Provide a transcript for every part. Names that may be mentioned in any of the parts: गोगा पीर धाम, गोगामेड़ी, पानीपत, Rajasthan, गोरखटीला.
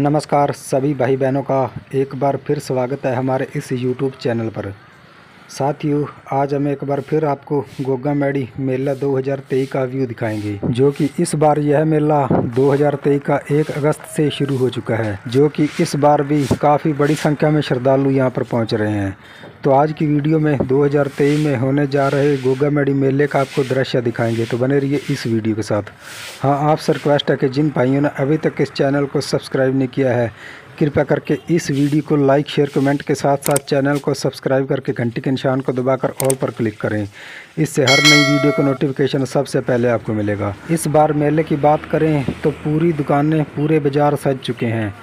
नमस्कार सभी भाई बहनों का एक बार फिर स्वागत है हमारे इस YouTube चैनल पर। साथियों, आज हम एक बार फिर आपको गोगामेड़ी मेला 2023 का व्यू दिखाएंगे, जो कि इस बार यह मेला 2023 का 1 अगस्त से शुरू हो चुका है, जो कि इस बार भी काफ़ी बड़ी संख्या में श्रद्धालु यहां पर पहुंच रहे हैं। तो आज की वीडियो में 2023 में होने जा रहे गोगामेड़ी मेले का आपको दृश्य दिखाएंगे, तो बने रहिए इस वीडियो के साथ। हाँ, आपसे रिक्वेस्ट है कि जिन भाइयों ने अभी तक इस चैनल को सब्सक्राइब नहीं किया है, कृपया करके इस वीडियो को लाइक शेयर कमेंट के साथ साथ चैनल को सब्सक्राइब करके घंटी के निशान को दबाकर ऑल पर क्लिक करें। इससे हर नई वीडियो का नोटिफिकेशन सबसे पहले आपको मिलेगा। इस बार मेले की बात करें तो पूरी दुकानें पूरे बाज़ार सज चुके हैं।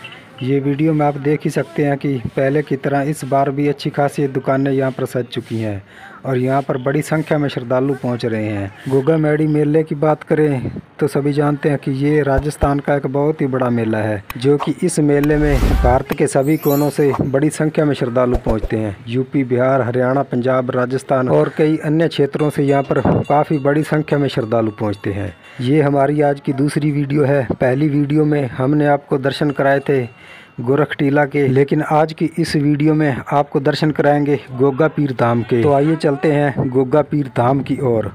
ये वीडियो में आप देख ही सकते हैं कि पहले की तरह इस बार भी अच्छी खासी दुकानें यहाँ पर सज चुकी हैं और यहाँ पर बड़ी संख्या में श्रद्धालु पहुँच रहे हैं। गोगामेड़ी मेले की बात करें तो सभी जानते हैं कि ये राजस्थान का एक बहुत ही बड़ा मेला है, जो कि इस मेले में भारत के सभी कोनों से बड़ी संख्या में श्रद्धालु पहुंचते हैं। यूपी, बिहार, हरियाणा, पंजाब, राजस्थान और कई अन्य क्षेत्रों से यहाँ पर काफ़ी बड़ी संख्या में श्रद्धालु पहुंचते हैं। ये हमारी आज की दूसरी वीडियो है। पहली वीडियो में हमने आपको दर्शन कराए थे गोरखटीला के, लेकिन आज की इस वीडियो में आपको दर्शन कराएंगे गोगा पीर धाम के। तो आइए चलते हैं गोगा पीर धाम की ओर।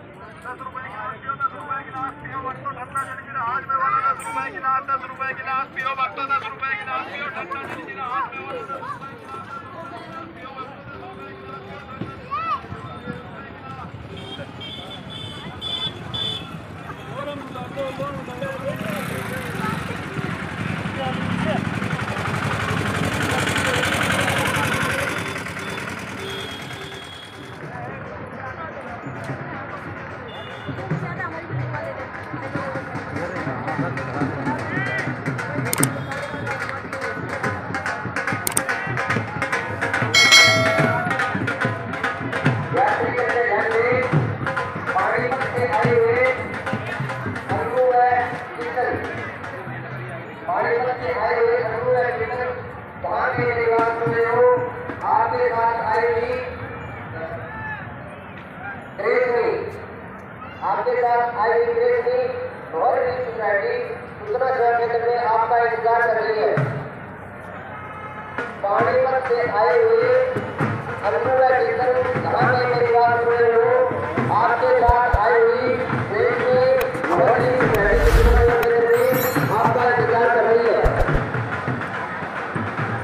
आपका इंतजार कर रही है। पानीपत से आए हुए परिवार में लोग आपके साथ आई हुई आपका इंतजार कर रही है।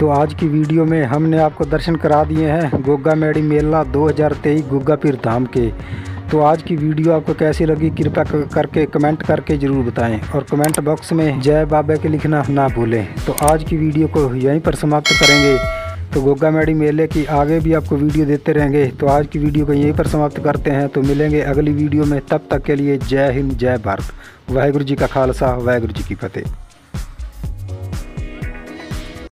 तो आज की वीडियो में हमने आपको दर्शन करा दिए हैं गोगामेड़ी मेला 2023 गोगा पीर धाम के। तो आज की वीडियो आपको कैसी लगी कृपया करके कमेंट करके ज़रूर बताएं और कमेंट बॉक्स में जय बाबा के लिखना ना भूलें। तो आज की वीडियो को यहीं पर समाप्त करेंगे। तो गोगामेड़ी मेले की आगे भी आपको वीडियो देते रहेंगे। तो आज की वीडियो को यहीं पर समाप्त करते हैं। तो मिलेंगे अगली वीडियो में, तब तक के लिए जय हिंद जय भारत, वाहेगुरु जी का खालसा वाहेगुरु जी की फतेह।